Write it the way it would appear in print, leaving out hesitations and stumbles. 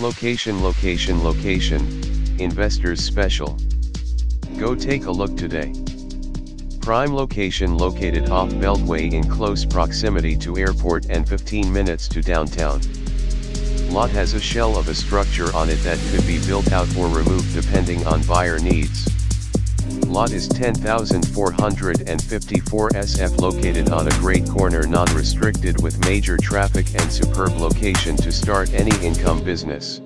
Location, location, location, investors special. Go take a look today. Prime location located off Beltway in close proximity to airport and 15 minutes to downtown. Lot has a shell of a structure on it that could be built out or removed depending on buyer needs. Lot is 10,454 SF located on a great corner, non-restricted, with major traffic and superb location to start any income business.